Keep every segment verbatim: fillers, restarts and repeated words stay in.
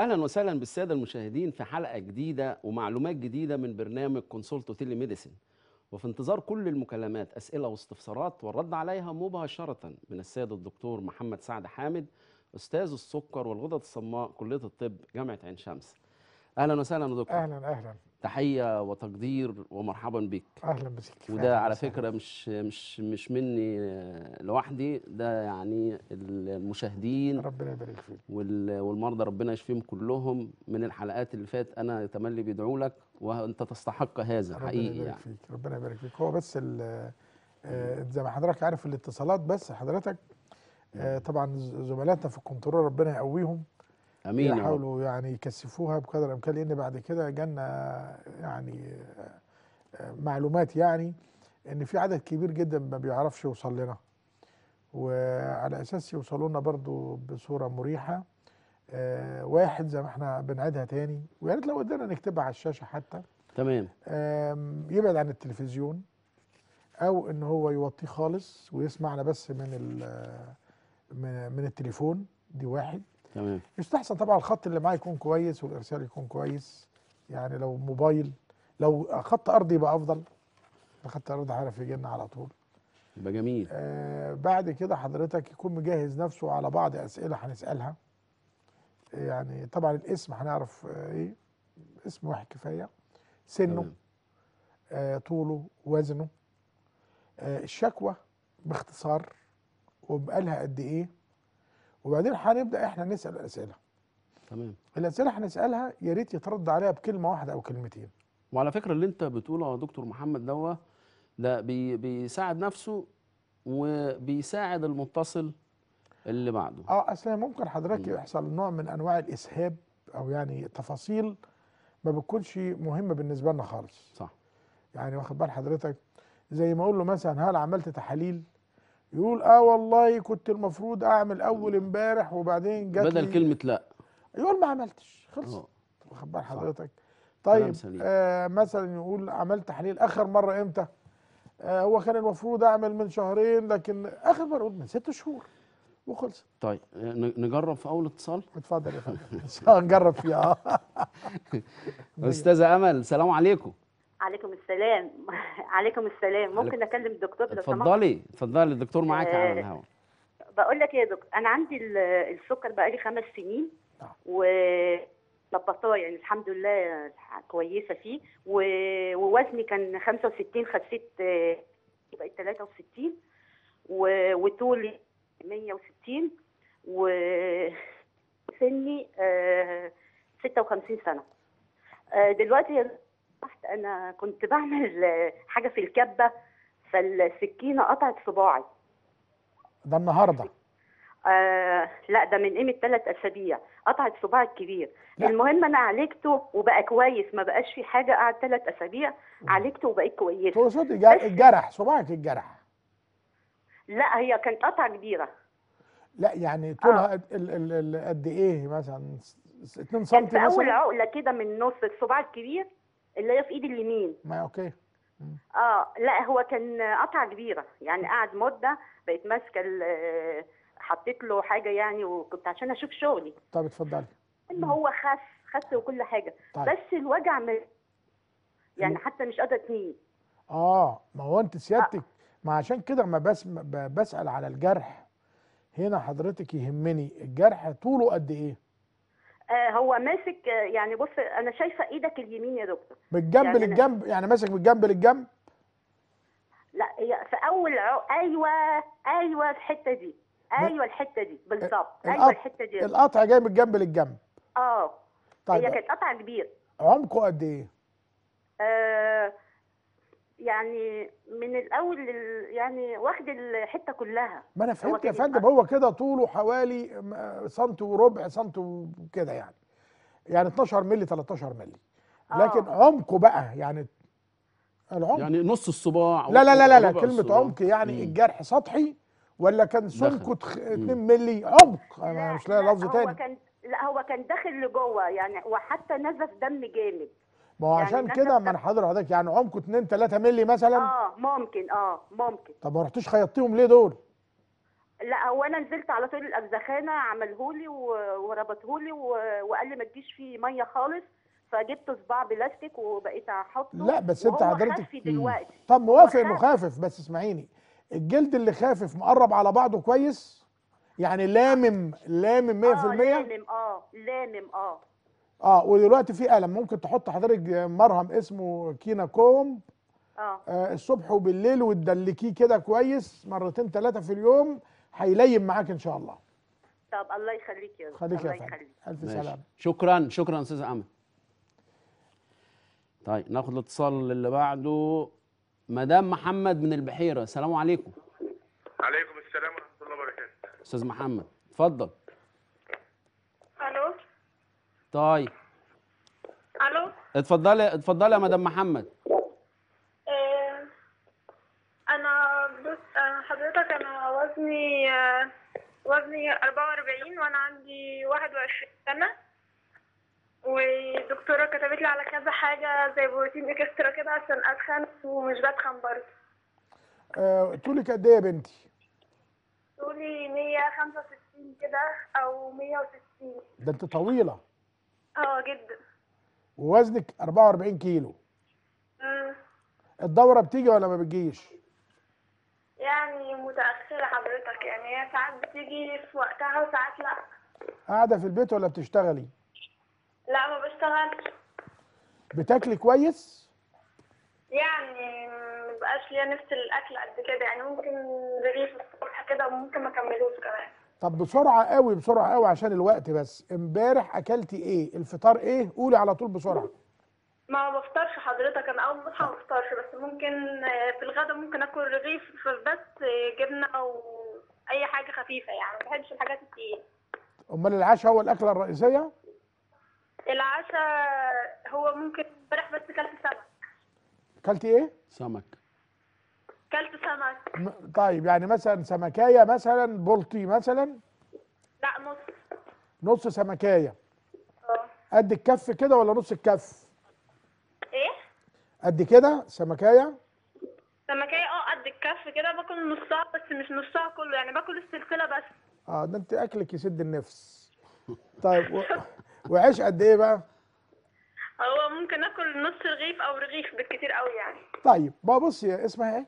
اهلا وسهلا بالساده المشاهدين في حلقه جديده ومعلومات جديده من برنامج كونسولتو تيلي ميديسن، وفي انتظار كل المكالمات اسئله واستفسارات والرد عليها مباشره من السيد الدكتور محمد سعد حامد، استاذ السكر والغدد الصماء، كليه الطب، جامعه عين شمس. اهلا وسهلا يا دكتور. اهلا اهلا، تحيه وتقدير ومرحبا بك. اهلا بك. وده على فكره مش مش مش مني لوحدي، ده يعني المشاهدين ربنا يبارك فيك والمرضى ربنا يشفيهم كلهم. من الحلقات اللي فاتت انا تملي بيدعوا لك وانت تستحق هذا حقيقي، يعني ربنا يبارك فيك. ربنا يبارك فيك. هو بس زي ما حضرتك عارف الاتصالات، بس حضرتك طبعا زملاتنا في الكنترول ربنا يقويهم، امين، يحاولوا يعني يكثفوها بقدر الامكان، لان بعد كده جالنا يعني معلومات يعني ان في عدد كبير جدا ما بيعرفش يوصل لنا، وعلى اساس يوصلوا لنا برضو بصوره مريحه. آه واحد زي ما احنا بنعيدها تاني، ويا ريت لو قدرنا نكتبها على الشاشه حتى، تمام، يبعد عن التلفزيون او ان هو يوطيه خالص ويسمعنا بس من من التليفون، دي واحد، تمام. يستحسن طبعا الخط اللي معاه يكون كويس والارسال يكون كويس، يعني لو موبايل، لو خط ارضي يبقى افضل، خط ارضي عارف يجي لنا على طول يبقى جميل. آه بعد كده حضرتك يكون مجهز نفسه على بعض اسئله هنسالها، يعني طبعا الاسم هنعرف ايه، اسم واحد كفايه، سنه، آه طوله، وزنه، آه الشكوى باختصار وبقالها قد ايه، وبعدين هنبدا احنا نسال اسئله. تمام. الاسئله هنسالها يا ريت يترد عليها بكلمه واحده او كلمتين. وعلى فكره اللي انت بتقوله يا دكتور محمد دوت ده بي بيساعد نفسه وبيساعد المتصل اللي بعده. اه اصل ممكن حضرتك يحصل نوع من انواع الاسهاب، او يعني تفاصيل ما بتكونش مهمه بالنسبه لنا خالص. صح. يعني واخد بال حضرتك، زي ما اقول له مثلا هل عملت تحاليل؟ يقول اه والله كنت المفروض اعمل اول امبارح وبعدين جات بدل كلمه لا يقول ما عملتش، خلصت. واخد بال حضرتك؟ طيب آه مثلا يقول عملت تحليل اخر مره امتى؟ آه هو كان المفروض اعمل من شهرين، لكن اخر مره من ست شهور وخلصت. طيب نجرب في اول اتصال؟ اتفضل يا فندم. ان شاء الله نجرب فيه. اه استاذه امل، سلام عليكم. عليكم السلام. عليكم السلام. ممكن اكلم الدكتور لو سمحت؟ اتفضلي اتفضلي، الدكتور معاكي على الهواء. بقول لك يا دكتور، انا عندي السكر بقالي خمس سنين وظبطاه، يعني الحمد لله كويسه فيه، ووزني كان خمسة وستين، خسيت بقيت ثلاثة وستين، وطولي مية وستين، وسني ستة وخمسين سنه. دلوقتي يا انا كنت بعمل حاجه في الكبه، فالسكينه قطعت صباعي. ده النهارده؟ آه لا، ده من قيمه ثلاث اسابيع قطعت صباعي الكبير. لا. المهم انا عالجته وبقى كويس، ما بقاش في حاجه، قعد ثلاث اسابيع عالجته وبقيت كويسه. تقصدي الجرح، صباعك الجرح؟ لا، هي كانت قطعه كبيره. لا يعني طولها آه. قد ايه مثلا؟ اتنين سم مثلا؟ اول عقله كده من نص الصباع الكبير اللي هي في ايدي اليمين. ما اوكي. مم. اه لا، هو كان قطعه كبيره، يعني قعد مده، بقيت ماسكه، حطيت له حاجه يعني، وكنت عشان اشوف شغلي. طب اتفضلي. ان هو خس خس وكل حاجه. طيب. بس الوجع من يعني حتى مش قادره اتنين. اه ما هو انت سيادتك آه. ما عشان كده ما بس بسال على الجرح هنا حضرتك، يهمني الجرح طوله قد ايه؟ هو ماسك يعني، بص انا شايفه ايدك اليمين يا دكتور، بالجنب يعني للجنب، يعني ماسك بالجنب للجنب. لا في اول عو... ايوه ايوه الحته دي، ايوه الحته دي بالظبط، ايوه الحته دي القطع جاي من الجنب للجنب. اه طيب، هي كانت قطعه كبيره. عمقه قد ايه؟ آه يعني من الاول لل... يعني واخد الحته كلها. ما انا فهمت يا فندم، هو كده طوله حوالي سنتي وربع، سنتي وكده، يعني يعني اتناشر مللي، تلتاشر مللي. لكن أوه. عمقه بقى يعني العمق يعني نص الصباع؟ لا لا لا لا, لا. كلمه الصباع. عمق يعني مم. الجرح سطحي ولا كان سمكه اتنين مللي عمق؟ انا مش لاقي لفظ تاني. هو كان لا هو كان داخل لجوه يعني، وحتى نزف دم جامد. ما هو يعني عشان كده من حضر حضرتك يعني عمقه اتنين تلاتة مللي مثلا؟ اه ممكن اه ممكن. طب ما رحتيش خيطتيهم ليه دول؟ لا هو انا نزلت على طول الابزخانه عملهولي وربطهولي وقال لي ما تجيش فيه ميه خالص، فجبت صباع بلاستيك وبقيت احطه. لا بس انت حضرتك دلوقتي طب موافق انه خافف، بس اسمعيني، الجلد اللي خافف مقرب على بعضه كويس يعني لامم لامم مية بالمية. اه لامم اه لامم اه اه ودلوقتي في قلم ممكن تحط حضرتك مرهم اسمه كيناكوم اه الصبح وبالليل وتدلكيه كده كويس مرتين ثلاثه في اليوم هيليم معاك ان شاء الله. طب الله يخليك يا خليك الله يا يخليك. الف سلامه. شكرا شكرا استاذ امل. طيب ناخد الاتصال اللي بعده، مدام محمد من البحيره. السلام عليكم. عليكم السلام ورحمه الله وبركاته. استاذ محمد اتفضل. الو. طيب. الو. اتفضلي اتفضلي يا مدام محمد. ايه انا بص انا حضرتك انا وزني وزني أربعة وأربعين وانا عندي واحد وعشرين سنه، والدكتوره كتبت لي على كذا حاجه زي بروتين اكسترا كده عشان اتخن ومش بتخن برضه. أه، طولك قد ايه يا بنتي؟ طولي مية وخمسة وستين كده او مية وستين. ده انت طويله. اه جدا. ووزنك أربعة وأربعين كيلو. امم الدوره بتيجي ولا ما بتجيش؟ يعني متاخره حضرتك، يعني هي ساعات بتيجي في وقتها وساعات لا. قاعده في البيت ولا بتشتغلي؟ لا ما بشتغلش. بتاكلي كويس؟ يعني ما بقاش ليا نفس الاكل قد كده، يعني ممكن رغيف الصبح كده وممكن ما اكملوش كمان. طب بسرعه قوي بسرعه قوي عشان الوقت بس، امبارح اكلتي ايه؟ الفطار ايه؟ قولي على طول بسرعه. ما بفطرش حضرتك، انا اول ما بصحى ما بفطرش، بس ممكن في الغدا ممكن اكل رغيف بس جبنه او اي حاجه خفيفه، يعني ما بحبش الحاجات التقيله. امال العشاء هو الاكله الرئيسيه؟ العشاء هو ممكن امبارح بس كلت سمك. كلت ايه؟ سمك. كلت سمك. م... طيب يعني مثلا سمكايه مثلا بلطي مثلا؟ لا نص. نص سمكايه. اه. قد الكف كده ولا نص الكف؟ ايه؟ قد كده سمكايه؟ سمكايه اه قد الكف كده، باكل نصها بس مش نصها كله، يعني باكل السلسله بس. اه ده انت اكلك يسد النفس. طيب و... وعيش قد ايه بقى؟ هو ممكن اكل نص رغيف او رغيف بالكتير قوي يعني. طيب بقى بصي يا اسمها ايه؟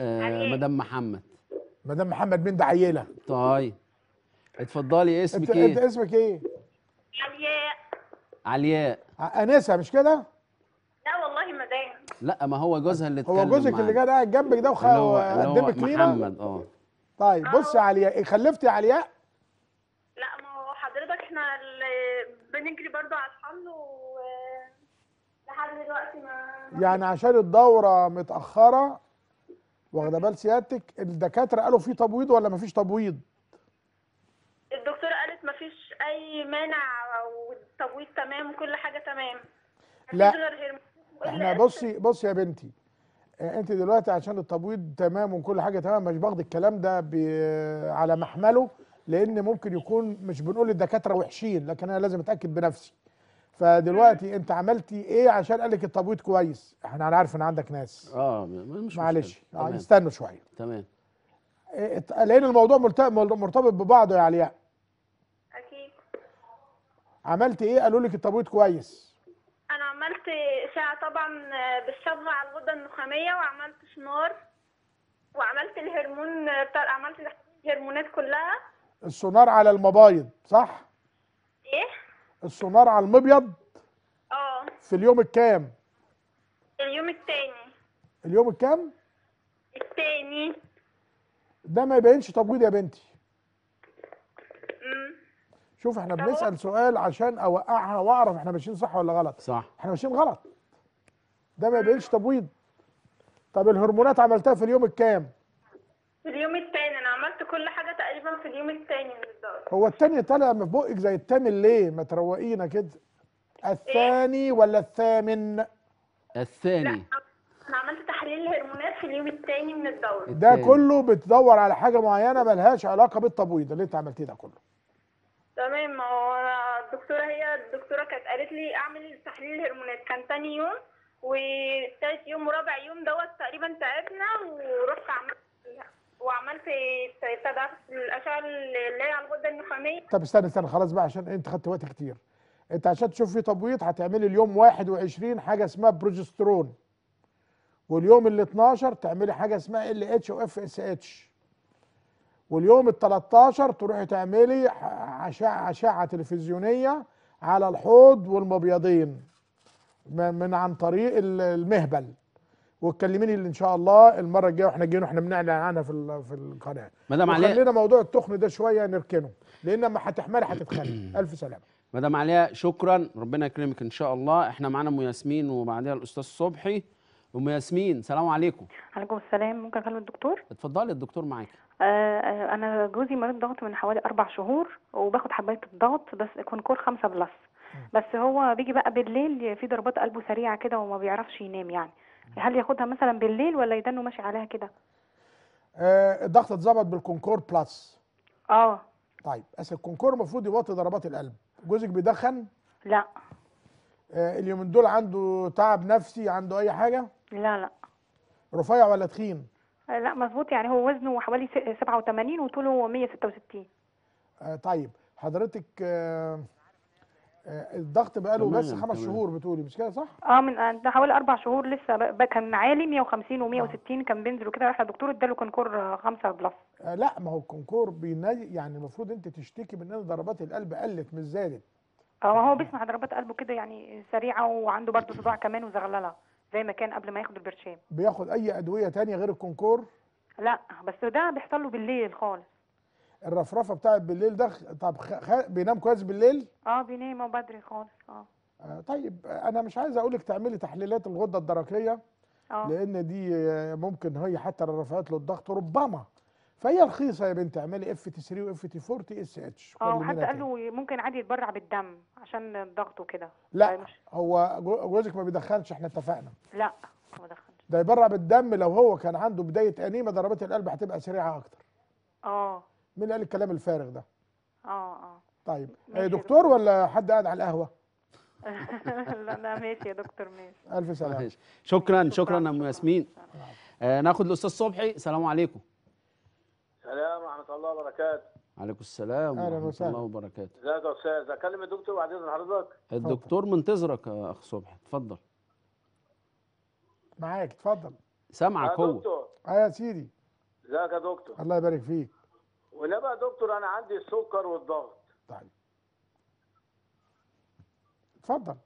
آه مدام محمد. مدام محمد مين ده عيله؟ طيب اتفضلي اسمك انت ايه؟ انت اسمك ايه؟ علياء. علياء انسه مش كده؟ لا والله مدام. لا ما هو جوزها اللي اتكلم. هو جوزك اللي كان قاعد جنبك ده وقدمك لينا؟ محمد اه. طيب بصي يا علياء، خلفتي يا علياء؟ لا ما هو حضرتك احنا بنجري برضه على الحمل و لحد دلوقتي ما يعني عشان الدوره متاخره. واخده بال سيادتك؟ الدكاتره قالوا في تبويض ولا مفيش تبويض؟ الدكتوره قالت مفيش اي مانع والتبويض تمام وكل حاجه تمام. لا احنا بصي بصي يا بنتي، انت دلوقتي عشان التبويض تمام وكل حاجه تمام، مش باخد الكلام ده ب... على محمله، لان ممكن يكون مش بنقول للدكاتره وحشين، لكن انا لازم اتاكد بنفسي. فدلوقتي انت عملتي ايه عشان قال لك التبويض كويس؟ احنا هنعرف ان عندك ناس اه مش معلش اه يستنوا شويه. تمام. لان الموضوع مرتبط ببعضه يا علياء. اكيد. عملتي ايه قالوا لك التبويض كويس؟ انا عملت اشعه طبعا بالصبغه على الغده النخاميه، وعملت سنار، وعملت الهرمون بتاع عملت الهرمونات كلها. السونار على المبايض صح؟ ايه؟ السونار على المبيض؟ اه. في اليوم الكام؟ اليوم التاني. اليوم الكام؟ التاني. ده ما يبينش تبويض يا بنتي. امم شوف احنا بنسأل سؤال عشان اوقعها واعرف احنا ماشيين صح ولا غلط. صح. احنا ماشيين غلط. ده ما يبينش تبويض. طب الهرمونات عملتها في اليوم الكام؟ في اليوم التاني. انا عملت كل حاجه تقريبا في اليوم التاني بالظبط. هو التاني طالع من بقك زي التامن ليه؟ ما تروقينا كده. الثاني إيه؟ ولا الثامن؟ الثاني. لا انا عملت تحليل الهرمونات في اليوم التاني من الدوره. ده كله بتدور على حاجه معينه مالهاش علاقه بالتبويض اللي انت عملتيه ده كله. تمام. ما هو الدكتوره هي الدكتوره كانت قالت لي اعمل تحليل الهرمونات، كان تاني يوم وتالت يوم ورابع يوم دوت تقريبا تعبنا ورحت عملت وعملت تدخل الاشعه اللي هي على الغده النخاميه. طب استنى استنى خلاص بقى عشان انت خدت وقت كتير. انت عشان تشوف في تبويض هتعملي اليوم واحد وعشرين حاجه اسمها بروجسترون، واليوم ال اتناشر تعملي حاجه اسمها ال اتش و اف اس اتش، واليوم ال تلتاشر تروحي تعملي اشعه اشعه تلفزيونيه على الحوض والمبيضين من عن طريق المهبل. وتكلميني اللي ان شاء الله المره الجايه واحنا جايين واحنا بنعلن عنها في في القناه. مدام علياء خلينا موضوع التخن ده شويه نركنه، لان اما هتحملي هتتخني. الف سلامه مدام علياء، شكرا، ربنا يكرمك ان شاء الله. احنا معانا ام ياسمين وبعدها الاستاذ صبحي. ام ياسمين السلام عليكم. عليكم السلام، ممكن اكلم الدكتور؟ اتفضلي الدكتور معاكي. آه انا جوزي مريض ضغط من حوالي اربع شهور وباخد حبايه الضغط بس كونكور خمسة بلس، بس هو بيجي بقى بالليل في ضربات قلبه سريعه كده وما بيعرفش ينام، يعني هل ياخدها مثلا بالليل ولا يدنه ماشي عليها كده؟ آه الضغط اتظبط بالكونكور بلس. اه طيب، اصل الكونكور المفروض يوطي ضربات القلب. جوزك بيدخن؟ لا. آه اليومين دول عنده تعب نفسي، عنده اي حاجه؟ لا لا. رفيع ولا تخين؟ آه لا مظبوط، يعني هو وزنه حوالي سبعة وتمانين وطوله مية ستة وستين. آه طيب حضرتك آه الضغط بقاله بس خمس شهور بتقولي مش كده صح؟ اه من ده حوالي اربع شهور لسه كان عالي مية وخمسين ومية وستين كان بينزل وكده، راح للدكتور اداله كونكور خمسة بلس. آه لا ما هو الكونكور بينادي، يعني المفروض انت تشتكي من ان ضربات القلب قلت مش زادت. اه هو بيسمع ضربات قلبه كده يعني سريعه، وعنده برضه صداع كمان وزغلله زي ما كان قبل ما ياخد البرشام. بياخد اي ادويه ثانيه غير الكونكور؟ لا بس ده بيحصل له بالليل خالص. الرفرفه بتاعت بالليل ده، طب خ... بينام كويس بالليل؟ اه بينام بدري خالص. اه طيب انا مش عايز اقولك تعملي تحليلات الغده الدرقيه اه لان دي ممكن هي حتى لو رفعت له الضغط ربما، فهي رخيصه يا بنت، اعملي اف تلاتة واف اربعة تي اس اتش. اه وحتى قال له ممكن عادي يتبرع بالدم عشان الضغط وكده. لا مش... هو جوزك ما بيدخنش احنا اتفقنا. لا ما بيدخنش، ده يبرع بالدم لو هو كان عنده بدايه انيمه ضربات القلب هتبقى سريعه اكتر. اه مين قال الكلام الفارغ ده؟ اه اه طيب دكتور ولا حد قاعد على القهوه؟ لا لا ماشي يا دكتور ماشي. الف سلامه. شكرا شكرا يا ام ياسمين. آه ناخد الاستاذ صبحي. السلام عليكم. السلام ورحمه الله وبركاته. عليكم السلام ورحمه الله وبركاته. ازيك يا استاذ؟ اكلم الدكتور بعد اذن حضرتك؟ الدكتور منتظرك يا اخ صبحي، اتفضل معاك، اتفضل سامعك هو. اه يا سيدي ازيك يا دكتور؟ الله يبارك فيك. ولا بقى دكتور انا عندي السكر والضغط. طيب اتفضل.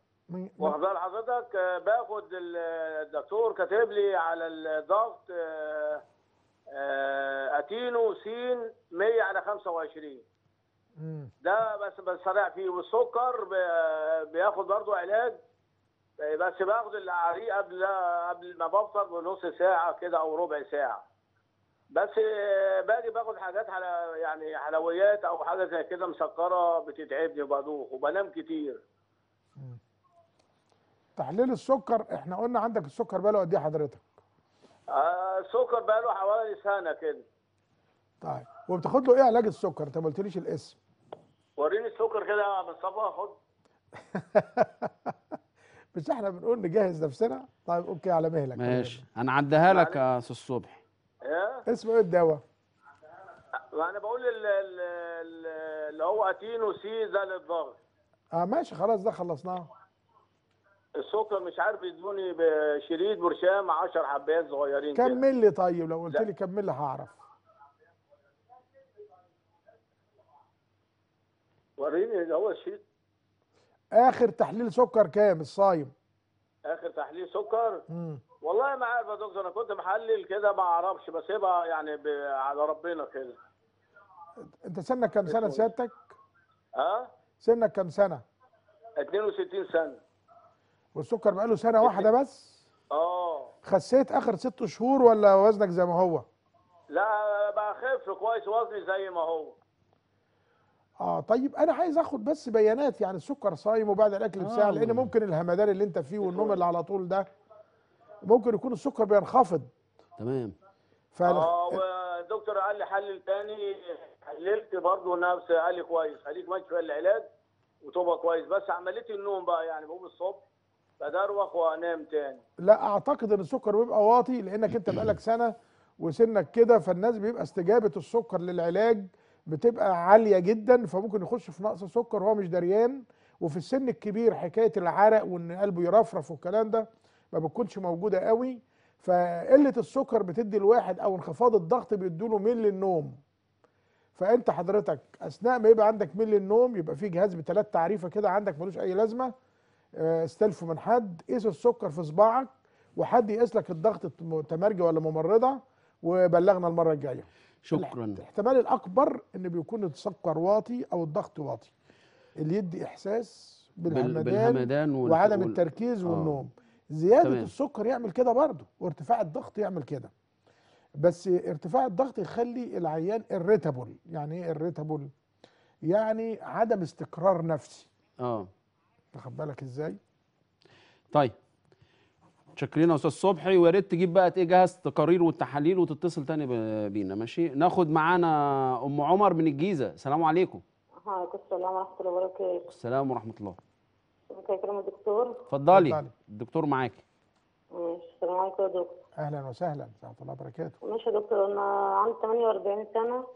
واخد بال حضرتك باخد الدكتور كاتب لي على الضغط اتينو سين مية على خمسة وعشرين ده بس بسرع فيه، والسكر بياخد برضه علاج بس باخد العريق قبل قبل ما بفطر بنص ساعه كده او ربع ساعه بس، باجي باخد حاجات على يعني حلويات او حاجه زي كده مسكره بتتعبني وبدوخ وبنام كتير. تحليل السكر احنا قلنا عندك السكر بقاله قد ايه حضرتك؟ آه السكر بقاله حوالي سنه كده. طيب وبتاخد له ايه علاج السكر؟ انت ما قلتليش الاسم. وريني السكر كده يا مصطفى خد. مش احنا بنقول نجهز نفسنا؟ طيب اوكي على مهلك. ماشي انا عديها لك يا استاذ صبحي. اسمه ايه الدواء؟ انا بقول اللي هو اتينو سي ده للضغط. اه ماشي خلاص ده خلصناه. السكر مش عارف يدوني بشريط برشام عشر حبات صغيرين كده. كمل لي طيب لو قلت لي كمل لي هعرف. وريني اللي هو الشريط. اخر تحليل سكر كام الصايم؟ اخر تحليل سكر؟ امم والله ما عارف يا دكتور، انا كنت محلل كده ما اعرفش بس يبقى يعني على ربنا كده. انت سنك كام سنه سيادتك؟ ها؟ سنك كام سنه؟ اتنين وستين سنه. والسكر بقاله سنه واحده بس؟ اه. خسيت اخر ست شهور ولا وزنك زي ما هو؟ لا بخف كويس، وزني زي ما هو. اه طيب انا عايز اخد بس بيانات، يعني السكر صايم وبعد الاكل بساعه، لان ممكن الهمدان اللي انت فيه والنوم اللي على طول ده ممكن يكون السكر بينخفض. تمام. اه والدكتور قال لي حلل تاني، حللت برضه نفس، قال لي كويس خليك ماشي في العلاج وتبقى كويس، بس عمليه النوم بقى يعني بقوم الصبح بدروخ وانام تاني. لا اعتقد ان السكر بيبقى واطي لانك انت بقالك سنه وسنك كده، فالناس بيبقى استجابه السكر للعلاج بتبقى عاليه جدا، فممكن يخش في نقص سكر وهو مش دريان. وفي السن الكبير حكايه العرق وان قلبه يرفرف والكلام ده ما بتكونش موجوده قوي، فقله السكر بتدي الواحد، او انخفاض الضغط بيديله ميل للنوم. فانت حضرتك اثناء ما يبقى عندك ميل للنوم يبقى في جهاز بثلاث تعريفه كده عندك ملوش اي لازمه، استلفه من حد، قيس السكر في صباعك وحد يقيس لك الضغط تمرجي ولا ممرضه، وبلغنا المره الجايه. شكرا. الاحتمال الاكبر ان بيكون السكر واطي او الضغط واطي اللي يدي احساس بالهمدان, بالهمدان وعدم وال... التركيز آه. والنوم. زياده تمام. السكر يعمل كده برضه، وارتفاع الضغط يعمل كده، بس ارتفاع الضغط يخلي العيان اريتابل. يعني ايه اريتابل؟ يعني عدم استقرار نفسي. اه تاخد بالك ازاي؟ طيب متشكرين يا استاذ صبحي، ويا ريت تجيب بقى ايه جهاز التقارير والتحاليل وتتصل تاني بينا. ماشي، ناخد معانا ام عمر من الجيزه. السلام عليكم. وعليكم السلام ورحمه الله وبركاته. السلام ورحمه الله. ازيك يا كريم الدكتور؟ اتفضلي الدكتور معاكي. ماشي، السلام عليكم يا دكتور. اهلا وسهلا، ورحمه الله وبركاته. ماشي يا دكتور، انا عندي ثمانية وأربعين سنه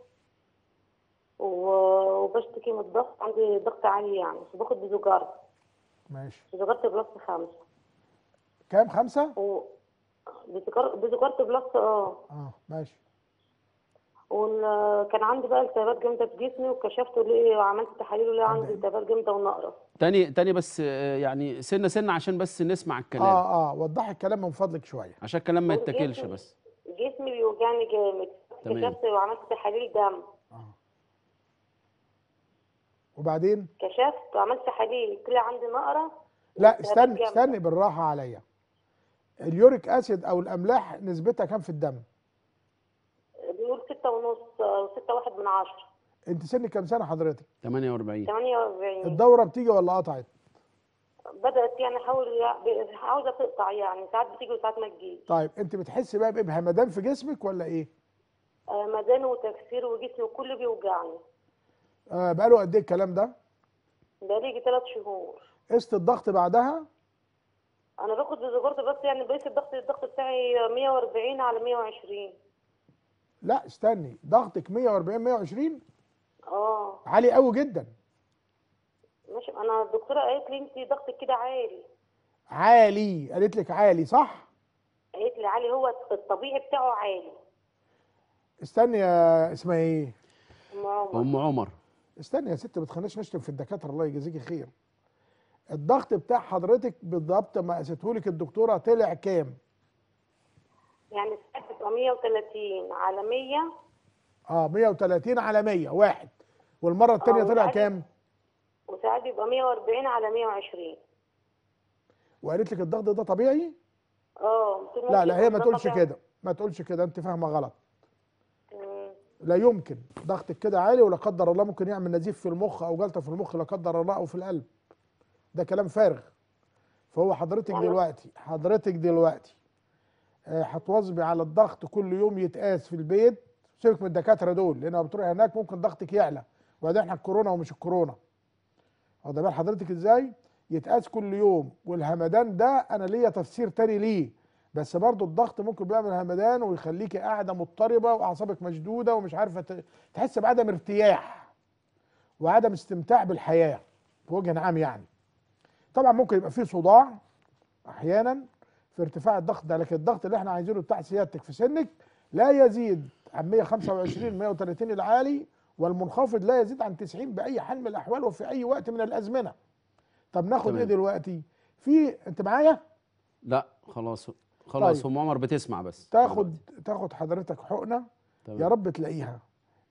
وبشتكي من الضغط، عندي ضغط عالي يعني، باخد بزوجارد. ماشي. بزوجارد بلس خمسة. كام؟ خمسة؟ و... بذكرت بلس اه اه ماشي. وكان عندي بقى التهابات جامدة في جسمي، وكشفت ليه وعملت تحاليل وليه عندي التهابات جامدة ونقرة. تاني تاني بس يعني سنة سنة عشان بس نسمع الكلام. اه اه وضحي الكلام من فضلك شوية عشان الكلام ما يتاكلش. بس جسمي بيوجعني جامد، كشفت وعملت تحاليل دم. اه وبعدين؟ كشفت وعملت تحاليل طلع عندي نقرة. لا استنى استنى بالراحه عليا. اليوريك اسيد او الاملاح نسبتها كام في الدم؟ بيقول ستة ونص وستة واحد من عشرة. انت سن كام سنه حضرتك؟ ثمانية وأربعين. ثمانية وأربعين. الدوره بتيجي ولا قطعت؟ بدات يعني، حاول عاوزه تقطع يعني، ساعات بتيجي وساعات ما تجيش. طيب انت بتحسي بقى بايه؟ همدان في جسمك ولا ايه؟ همدان وتكسير وجسمي كله بيوجعني. آه بقاله قد ايه الكلام ده؟ بقاله يجي ثلاث شهور. قست الضغط بعدها؟ انا باخد زجارد بس يعني، بقيت الضغط الضغط بتاعي مية وأربعين على مية وعشرين. لا استني، ضغطك مية وأربعين مية وعشرين؟ اه عالي قوي جدا. ماشي، انا الدكتوره قالت لي انت ضغطك كده عالي. عالي قالت لك؟ عالي صح؟ قالت لي عالي، هو الطبيعي بتاعه عالي. استني يا اسمها ايه؟ ام عمر. ام عمر استني يا ست، ما تخليناش نشتم في الدكاتره، الله يجازيكي خير. الضغط بتاع حضرتك بالضبط ما قاستهولك الدكتوره طلع كام؟ يعني بتبقى مية وتلاتين على مية. اه مية وتلاتين على مية واحد، والمره الثانيه طلع كام؟ وساعات بيبقى مية وأربعين على مية وعشرين. وقالت لك الضغط ده طبيعي؟ اه. لا لا، هي ما تقولش كده، ما تقولش كده، انت فاهمه غلط. لا يمكن ضغطك كده عالي، ولا قدر الله ممكن يعمل نزيف في المخ او جلطه في المخ لا قدر الله، او في القلب. ده كلام فارغ. فهو حضرتك دلوقتي حضرتك دلوقتي هتواظبي على الضغط كل يوم يتقاس في البيت. سيبك من الدكاتره دول، لان لما بتروحي هناك ممكن ضغطك يعلى، وبعدين احنا الكورونا ومش الكورونا. واخده بال حضرتك ازاي؟ يتقاس كل يوم. والهمدان ده انا ليا تفسير تاني ليه، بس برضه الضغط ممكن بيعمل همدان ويخليكي قاعده مضطربه واعصابك مشدوده ومش عارفه، تحس بعدم ارتياح وعدم استمتاع بالحياه بوجه عام يعني. طبعا ممكن يبقى فيه صداع احيانا في ارتفاع الضغط ده، لكن الضغط اللي احنا عايزينه بتاع سيادتك في سنك لا يزيد عن مية وخمسة وعشرين مية وتلاتين العالي، والمنخفض لا يزيد عن تسعين باي حال من الاحوال وفي اي وقت من الازمنه. طب ناخد ايه دلوقتي؟ في انت معايا؟ لا خلاص خلاص. طيب. ام عمر بتسمع بس تاخد دلوقتي. تاخد حضرتك حقنه. طيب. يا رب تلاقيها.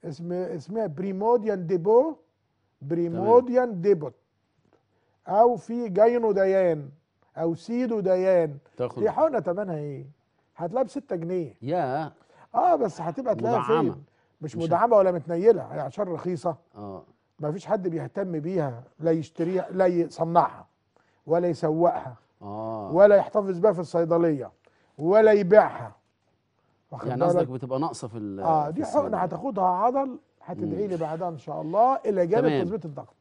اسم اسمها بريموديان ديبو بريموديان ديبوت، او في جاينو ديان او سيدو ديان. تاخد دي حقنه تمنها ايه؟ هتلاقيها ب ستة جنيه. ياه. اه بس هتبقى تلاقيها فين؟ مش مدعمه ولا متنيله، هي عشان رخيصه. اه ما فيش حد بيهتم بيها، لا يشتريها لا يصنعها ولا يسوقها. اه ولا يحتفظ بيها في الصيدليه ولا يبيعها. يعني قصدك بتبقى ناقصه في ال اه دي حقنه هتاخدها عضل، هتدعي لي بعدها ان شاء الله، اللي جابت تظبيط الضغط.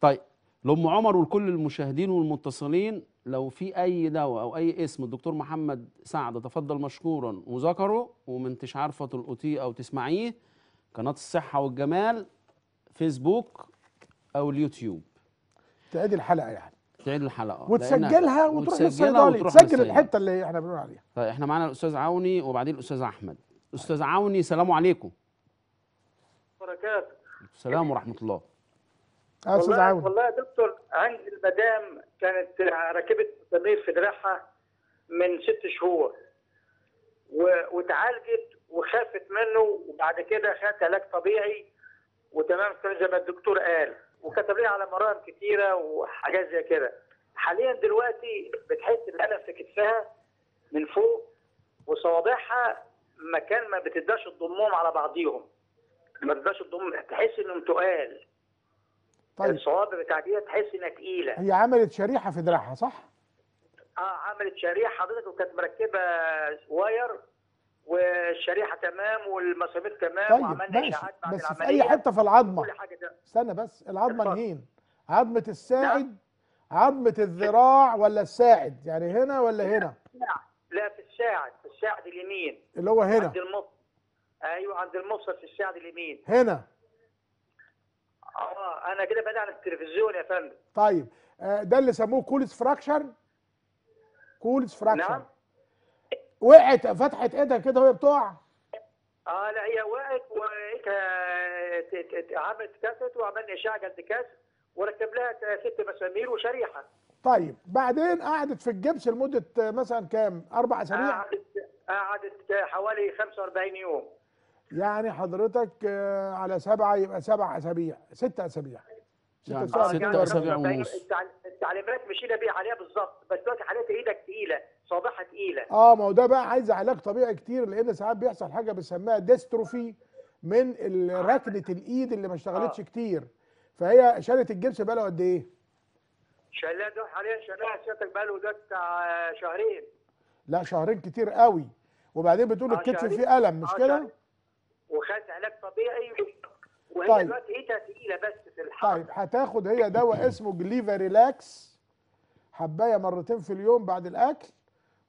طيب لأم عمر ولكل المشاهدين والمتصلين، لو في أي دواء أو أي اسم الدكتور محمد سعد تفضل مشكورا وذكره وما انتش عارفة تلقطيه أو تسمعيه، قناة الصحة والجمال، فيسبوك أو اليوتيوب. تعيد الحلقة يعني. تعيد الحلقة وتسجلها وتروح للصيدلي، تسجل الحتة اللي احنا بنقول عليها. طيب احنا معانا الأستاذ عوني وبعدين الأستاذ أحمد. أستاذ عوني السلام عليكم. وبركاته. السلام ورحمة الله. والله, والله يا دكتور عندي المدام كانت ركبت تمرير في دراعها من ست شهور واتعالجت وخافت منه، وبعد كده خدت علاج طبيعي وتمام زي ما الدكتور قال، وكتب لي على مرهم كتيره وحاجات زي كده. حاليا دلوقتي بتحس بالالم في كتفها من فوق وصوابعها مكان ما بتداش تضمهم على بعضيهم، ما بتداش تضم، تحس انهم تقال. طيب الصوابع بتاعتها تحس انها تقيله. هي عملت شريحه في دراعها صح؟ اه عملت شريحه حضرتك، وكانت مركبه واير والشريحه تمام والمسامير تمام. طيب وعملنا اشعاعات بعد بس العمليه. بس في اي حته في العظمه؟ استنى بس، العظمه منين؟ عظمه الساعد، عظمه الذراع ولا الساعد؟ يعني هنا ولا هنا؟ لا في الساعد، في الساعد اليمين اللي هو هنا عند المفصل. ايوه عند المفصل في الساعد اليمين هنا. اه انا كده بعيد عن التلفزيون يا فندم. طيب ده اللي سموه كولز فراكشر. كولز فراكشر نعم. وقعت فتحت ايدها كده وهي بتقع؟ اه لا هي وقعت وقعت عملت كاسيت وعملنا اشعه جلد كاس وركب لها ست مسامير وشريحه. طيب بعدين قعدت في الجبس لمده مثلا كام؟ اربع اسابيع؟ قعدت قعدت حوالي خمسة وأربعين يوم. يعني حضرتك على سبعه يبقى سبع اسابيع، ست اسابيع. يعني ست اسابيع ونص. التعليمات مشينا بيها عليها بالظبط، بس دلوقتي حالات ايدك تقيله، صابعها تقيله. اه ما هو ده بقى عايز علاج طبيعي كتير، لان ساعات بيحصل حاجه بنسميها ديستروفي من ركنه الايد اللي ما اشتغلتش آه. كتير. فهي شالت الجبس بقى لها قد ايه؟ شالها ده حاليا شالها سيادتك بقى له ده بتاع شهرين. لا شهرين كتير قوي، وبعدين بتقول آه الكتف فيه الم مش آه كده؟ وخدت علاج طبيعي وهي طيب. دلوقتي ايدها تقيله بس في الحرب. طيب هتاخد هي دواء اسمه جليفريلاكس حبايه مرتين في اليوم بعد الاكل،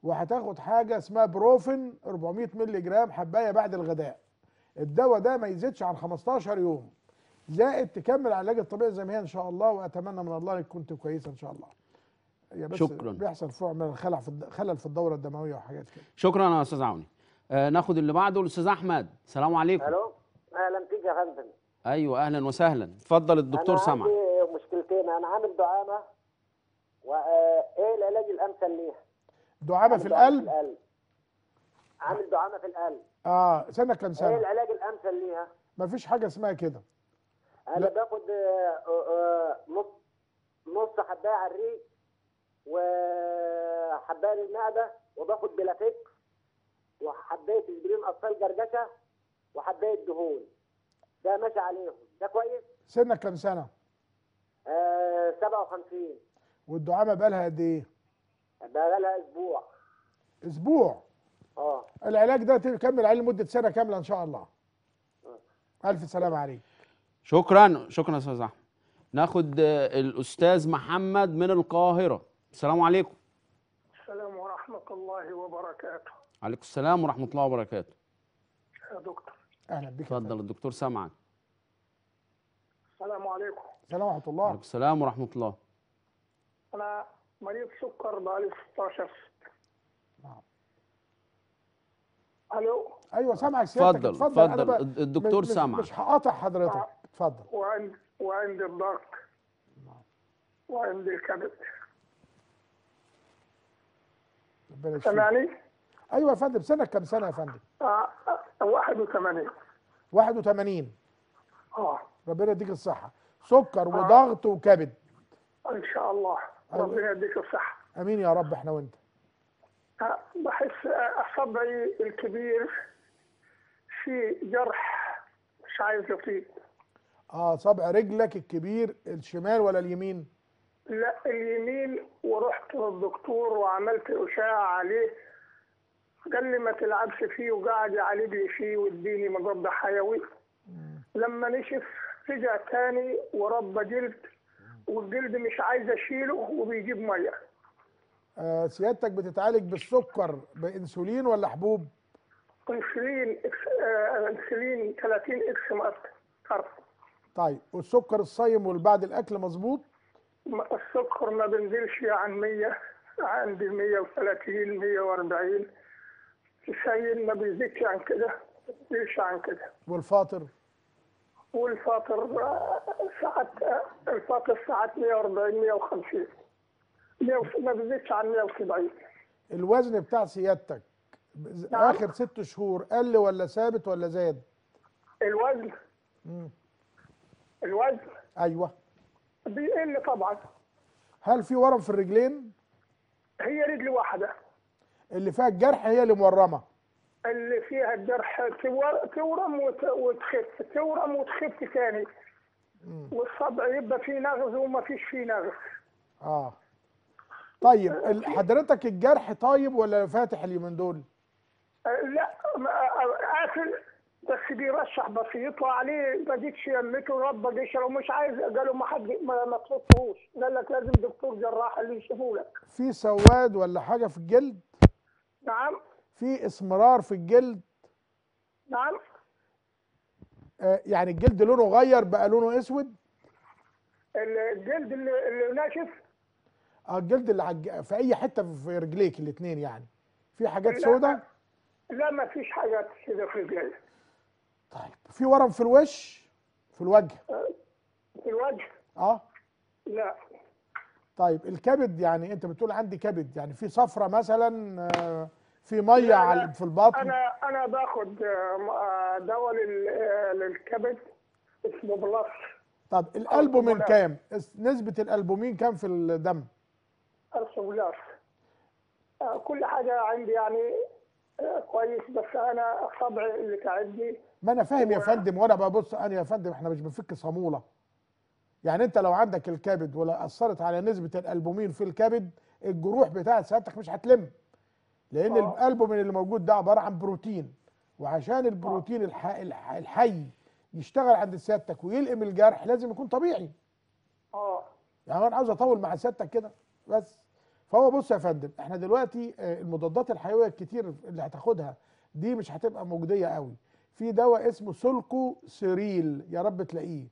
وهتاخد حاجه اسمها بروفين أربعمية مللي جرام حبايه بعد الغداء. الدواء ده ما يزيدش عن خمستاشر يوم، زائد تكمل العلاج الطبيعي زي ما هي ان شاء الله، واتمنى من الله انك كنت كويسه ان شاء الله. يا بس شكرا. بيحصل فوق من الخلع في خلل في الدوره الدمويه وحاجات كده. شكرا يا استاذ عوني. آه ناخد اللي بعده الاستاذ احمد. السلام عليكم. الو اهلا بيك يا فندم. ايوه اهلا وسهلا، اتفضل الدكتور سامع. انا عندي مشكلتين، انا عامل دعامه وايه العلاج الامثل ليها؟ دعامه في القلب؟ في القلب عامل دعامه في القلب. اه سنه كام سنه؟ ايه العلاج الامثل ليها؟ مفيش حاجه اسمها كده. انا باخد نص نص حبايه على الريق وحبايه للمعده، وباخد بلافيكس وحبايه اسبرين اطفال جرجشه وحبايه دهون. ده ماشي عليهم، ده كويس. سنك كام سنه؟ آه سبعة وخمسين. والدعامه بقى لها قد ايه؟ بقى لها اسبوع. اسبوع؟ اه. العلاج ده تكمل عليه لمده سنه كامله ان شاء الله. آه. الف سلامه عليك. شكرا شكرا يا استاذ احمد. ناخد الاستاذ محمد من القاهره. السلام عليكم. السلام ورحمه الله وبركاته. عليكم السلام ورحمة الله وبركاته. يا دكتور أهلا بك. اتفضل الدكتور سامعك. السلام عليكم. السلام ورحمة الله. وعليكم السلام ورحمة الله. أنا مريض سكر بقالي ستاشر سنة. نعم. ألو. أيوه سامعك سيادتك. اتفضل اتفضل الدكتور سامعك. مش هقاطع حضرتك اتفضل. وعندي وعندي الضغط. نعم. وعندي الكبد. ربنا يشفيك. سامعني؟ ايوه يا فندم. سنك كام سنه يا فندم؟ اه واحد وتمانين. واحد وتمانين اه. ربنا يديك الصحه. سكر آه. وضغط وكبد ان شاء الله. ربنا يديك الصحه. امين يا رب. احنا وانت. آه بحس اصبعي الكبير في جرح مش عايز يطيب. اه صبع رجلك الكبير الشمال ولا اليمين؟ لا اليمين. ورحت للدكتور وعملت اشعه عليه، قال لي ما تلعبش فيه وقعد يعالج لي فيه واديني مضاد حيوي. لما نشف رجع تاني ورب جلد والجلد مش عايز اشيله وبيجيب ميه. آه سيادتك بتتعالج بالسكر بانسولين ولا حبوب؟ انسولين اكس آه انسولين ثلاثين اكس ماركر. طيب والسكر الصايم والبعد الاكل مظبوط؟ السكر ما بنزلش عن مية، عندي مية وثلاثين مية وأربعين. السيل ما بيزيدش عن كده، ما بيزيدش عن كده. والفاطر؟ والفاطر ساعات الفاطر ساعات مية وأربعين مية وخمسين ما بيزيدش عن مية وسبعين. الوزن بتاع سيادتك نعم. اخر ست شهور قل ولا ثابت ولا زاد؟ الوزن مم. الوزن ايوه بيقل طبعا. هل في ورم في الرجلين؟ هي رجل واحده اللي فيها الجرح هي اللي مورمه. اللي فيها الجرح تورم وتخف، تورم وتخف تاني. مم. والصدع يبقى فيه نغز ومفيش فيه نغز. اه طيب حضرتك الجرح طيب ولا فاتح اليومين دول؟ لا قافل بس بيرشح بسيط وعليه ما جيتش يمته ربه جيشه لو مش عايز قالوا ما حد ما تحطهوش، قال لك لازم دكتور جراح اللي يشوفه لك. في سواد ولا حاجه في الجلد؟ نعم. في اسمرار في الجلد؟ نعم. آه يعني الجلد لونه غير بقى لونه اسود؟ الجلد اللي, اللي ناشف؟ اه الجلد اللي عج... في اي حته في رجليك الاثنين يعني في حاجات سوداء؟ لا ما فيش حاجات كده في رجلي. طيب في ورم في الوش؟ في الوجه؟ في الوجه؟ اه لا. طيب الكبد يعني انت بتقول عندي كبد يعني في صفرة مثلا آه في ميه على في البطن؟ انا انا باخد دواء للكبد اسمه بلس. طب الالبومين كام؟ نسبة الالبومين كام في الدم؟ ألف وثلاثة. كل حاجة عندي يعني كويس بس أنا صبعي اللي تعبني. ما أنا فاهم يا فندم وأنا ببص أنا يا فندم إحنا مش بنفك صامولة. يعني أنت لو عندك الكبد ولو أثرت على نسبة الألبومين في الكبد الجروح بتاعت سيادتك مش هتلم. لأن الألبومين اللي موجود ده عبارة عن بروتين وعشان البروتين الحي يشتغل عند سيادتك ويلقم الجرح لازم يكون طبيعي. اه يعني انا عاوز اطول مع سيادتك كده بس. فهو بص يا فندم احنا دلوقتي المضادات الحيويه الكتير اللي هتاخدها دي مش هتبقى مجديه قوي. في دواء اسمه سلكو سيريل يا رب تلاقيه،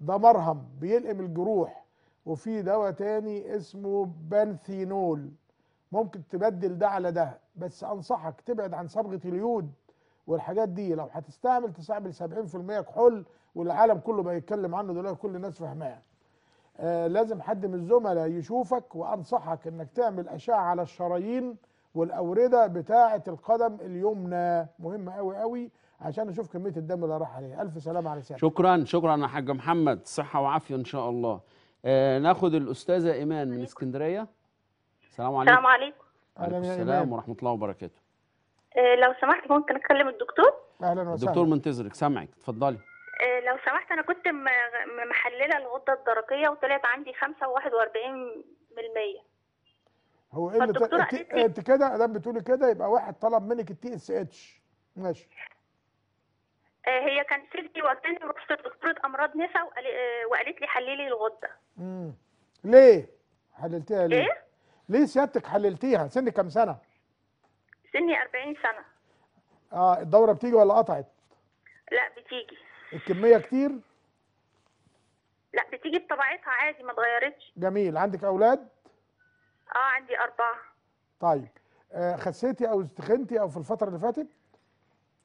ده مرهم بيلقم الجروح. وفي دواء تاني اسمه بانثينول ممكن تبدل ده على ده بس انصحك تبعد عن صبغه اليود والحاجات دي. لو هتستعمل تستعمل سبعين بالمية كحول والعالم كله بقى يتكلم عنه دلوقتي كل الناس فاهماه. آه لازم حد من الزملاء يشوفك وانصحك انك تعمل اشعه على الشرايين والاورده بتاعه القدم اليمنى مهمه قوي قوي عشان نشوف كميه الدم اللي راح عليه. الف سلامه على سيادتك. شكرا شكرا يا حاج محمد، صحه وعافيه ان شاء الله. آه ناخد الاستاذه ايمان من اسكندريه. السلام عليكم. السلام عليكم. وعليكم السلام ورحمه الله وبركاته. لو سمحت ممكن اتكلم الدكتور؟ اهلا وسهلا. الدكتور منتظرك، سامعك، اتفضلي. لو سمحت انا كنت محلله الغده الدرقيه وطلعت عندي خمسة وأربعين بالمية. هو ايه اللي انت كده ادام بتقولي كده يبقى واحد طلب منك التي اس اتش. ماشي. هي كانت سيدي وقتني ورحت لدكتوره امراض نساء وقالت لي حللي الغده. امم ليه؟ حللتيها ليه؟ ايه؟ ليه سيادتك حللتيها؟ سن كام سنه؟ سني أربعين سنة. اه الدورة بتيجي ولا قطعت؟ لا بتيجي. الكمية كتير؟ لا بتيجي بطبيعتها عادي ما اتغيرتش. جميل، عندك أولاد؟ اه عندي أربعة. طيب آه خسيتي أو تخنتي أو في الفترة اللي فاتت؟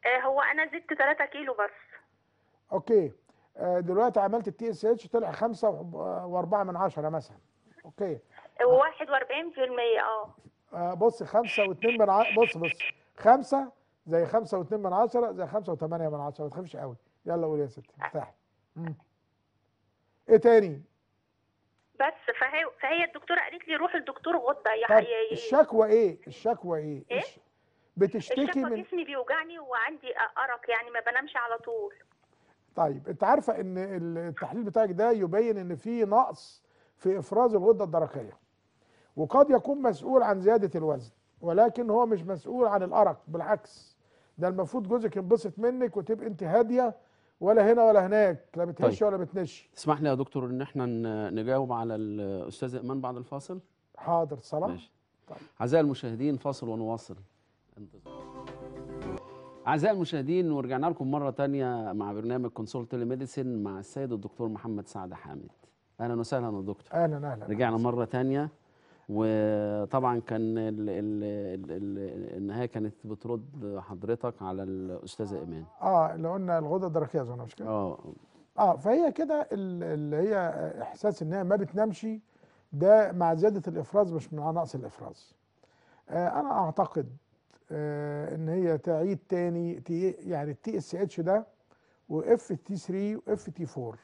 آه هو أنا زدت ثلاثة كيلو بس. أوكي آه دلوقتي عملت التي اس اتش طلع خمسة وأربعة من عشرة مثلا. أوكي. واحد وأربعين بالمية اه. آه بص خمسة واتنين من عشرة بص بص خمسة زي خمسة واتنين من عشرة زي خمسة وتمانية من عشرة ما تخافش قوي. يلا قول يا ستي ارتاحي. ايه تاني؟ بس فهي فهي الدكتورة قالت لي روح لدكتور غدة. طب الشكوى ايه؟ الشكوى ايه؟ ايه؟ بتشتكي الشكوى من جسمي بيوجعني وعندي أرق يعني ما بنامش على طول. طيب انت عارفة ان التحليل بتاعك ده يبين ان في نقص في افراز الغدة الدرقية وقد يكون مسؤول عن زيادة الوزن ولكن هو مش مسؤول عن الأرق. بالعكس ده المفروض جوزك ينبسط منك وتبقى انت هادية ولا هنا ولا هناك، لا بتهش طيب. ولا بتنش. تسمح لي يا دكتور ان احنا نجاوب على الاستاذ ايمان بعد الفاصل؟ حاضر سلام. طيب. اعزائي المشاهدين فاصل ونواصل. اعزائي المشاهدين ورجعنا لكم مره ثانيه مع برنامج كونسولتو تيلي ميديسن مع السيد الدكتور محمد سعد حامد. اهلا وسهلا يا دكتور. اهلا اهلا. رجعنا مره ثانيه، وطبعا كان ال ال ال النهايه كانت بترد حضرتك على الاستاذه ايمان. اه اللي قلنا الغده الدرقيه زي ما مش كده. اه اه فهي كده اللي هي احساس ان هي ما بتنامش، ده مع زياده الافراز مش مع نقص الافراز. آه انا اعتقد آه ان هي تعيد تاني تي يعني التي اس اتش ده واف تي ثلاثة واف تي أربعة.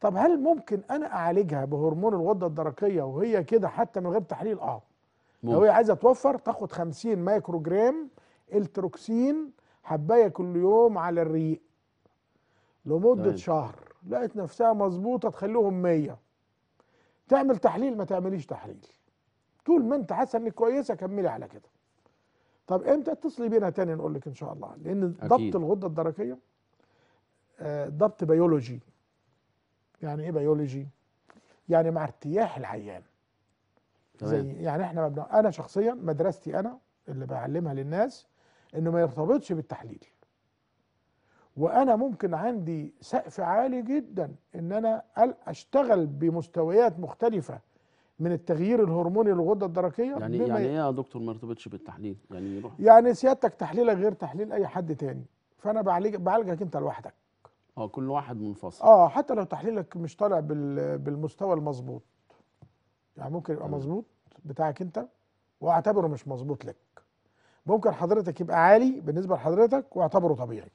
طب هل ممكن انا اعالجها بهرمون الغده الدرقيه وهي كده حتى من غير تحليل؟ اه لو هي عايزه توفر تاخد خمسين مايكرو جرام التروكسين حبايه كل يوم على الريق لمده داين. شهر، لقت نفسها مظبوطه تخليهم مية. تعمل تحليل ما تعمليش تحليل، طول ما انت حاسه انك كويسه كملي على كده. طب امتى؟ اتصلي بينا تاني نقول لك ان شاء الله، لان ضبط الغده الدرقيه ضبط بيولوجي. يعني ايه بيولوجي؟ يعني مع ارتياح العيان. زي يعني احنا مبنى. انا شخصيا مدرستي انا اللي بعلمها للناس انه ما يرتبطش بالتحليل. وانا ممكن عندي سقف عالي جدا ان انا اشتغل بمستويات مختلفه من التغيير الهرموني للغده الدرقيه. يعني يعني ايه يا دكتور ما يرتبطش بالتحليل؟ يعني يروح يعني سيادتك تحليلك غير تحليل اي حد تاني، فانا بعالج بعالجك انت لوحدك. اه كل واحد منفصل. اه حتى لو تحليلك مش طالع بالمستوى المظبوط، يعني ممكن يبقى مظبوط بتاعك انت واعتبره مش مظبوط لك. ممكن حضرتك يبقى عالي بالنسبه لحضرتك واعتبره طبيعي.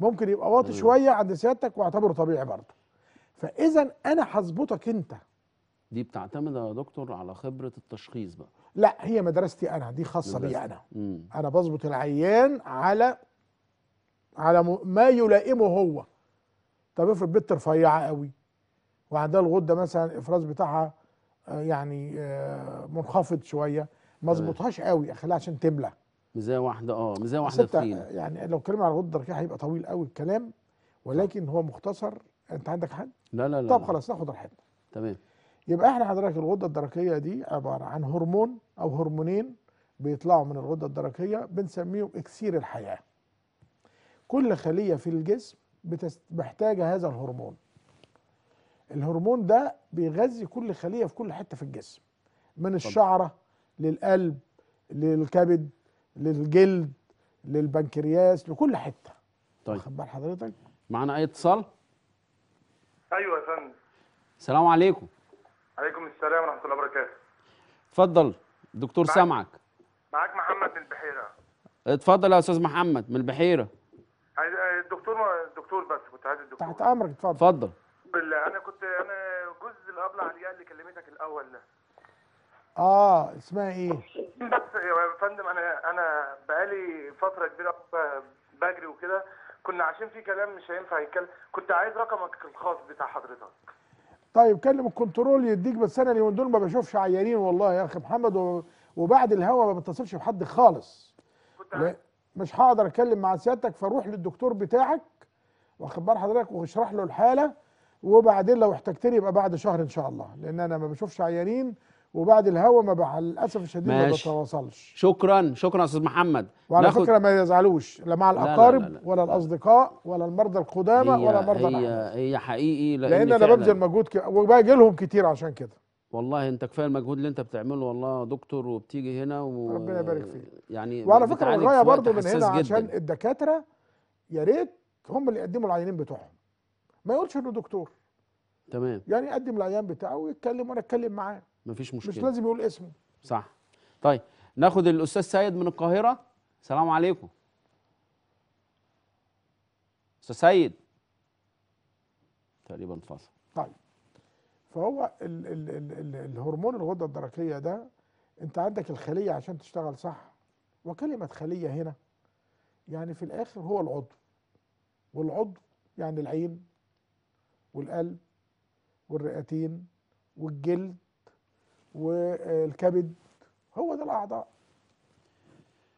ممكن يبقى واطي شويه عند سيادتك واعتبره طبيعي برضه. فاذا انا هظبطك انت. دي بتعتمد يا دكتور على خبره التشخيص بقى. لا هي مدرستي انا دي خاصه بي انا. مم. انا بظبط العيان على على ما يلائمه هو. طب افرض بنت رفيعه قوي وعندها الغده مثلا الافراز بتاعها يعني منخفض شويه، ما اظبطهاش قوي، اخليها عشان تملى. مزايا واحده اه مزايا واحده تخينه. يعني لو اتكلمنا على الغده الدرقيه هيبقى طويل قوي الكلام، ولكن هو مختصر. انت عندك حد؟ لا لا لا. طب خلاص ناخد راحتنا. تمام. يبقى احنا حضرتك الغده الدرقيه دي عباره عن هرمون او هرمونين بيطلعوا من الغده الدرقيه بنسميهم اكسير الحياه. كل خلية في الجسم محتاجة هذا الهرمون. الهرمون ده بيغذي كل خلية في كل حتة في الجسم، من الشعرة للقلب للكبد للجلد للبنكرياس لكل حتة. طيب واخد بال حضرتك؟ معانا أي اتصال؟ أيوه يا فندم. السلام عليكم. عليكم السلام ورحمة الله وبركاته. اتفضل دكتور معك. سامعك. معاك محمد من البحيرة. اتفضل يا أستاذ محمد من البحيرة. عايز الدكتور الدكتور بس كنت عايز الدكتور. تحت امرك اتفضل. اتفضل. بالله انا كنت انا جوز الابلة علياء اللي كلمتك الاول ده. اه اسمها ايه؟ بس يا فندم انا انا بقالي فتره كبيره بجري وكده، كنا عشان في كلام مش هينفع يتكلم، كنت عايز رقمك الخاص بتاع حضرتك. طيب كلم الكنترول يديك، بس انا اليومين دول ما بشوفش عيانين والله يا اخي محمد، وبعد الهوا ما بتصلش بحد خالص. كنت عايز مش هقدر اتكلم مع سيادتك، فروح للدكتور بتاعك واخد بال حضرتك واشرح له الحاله، وبعدين لو احتجتني يبقى بعد شهر ان شاء الله، لان انا ما بشوفش عيانين وبعد الهوا ما للاسف الشديد ما بتواصلش. شكرا شكرا يا استاذ محمد. وعلى فكره ما يزعلوش لا مع الاقارب لا لا لا لا. ولا الاصدقاء ولا المرضى القدامى ولا المرضى هي الأحداث. هي حقيقي لان, لأن انا ببذل مجهود ك... وباجي لهم كتير عشان كده. والله انت كفايه المجهود اللي انت بتعمله والله يا دكتور، وبتيجي هنا و... ربنا يبارك فيك. يعني وعلى فكره الغايه برضه من هنا عشان الدكاتره يا ريت هم اللي يقدموا العيانين بتوعهم، ما يقولش انه دكتور. تمام. يعني يقدم العيان بتاعه ويتكلم وانا اتكلم معاه، مفيش مشكله، مش لازم يقول اسمه. صح. طيب ناخد الاستاذ سيد من القاهره. السلام عليكم استاذ سيد. تقريبا فاصل. طيب فهو ال ال ال الهرمون الغده الدرقيه ده انت عندك الخليه عشان تشتغل صح، وكلمه خليه هنا يعني في الاخر هو العضو، والعضو يعني العين والقلب والرئتين والجلد والكبد، هو ده الاعضاء.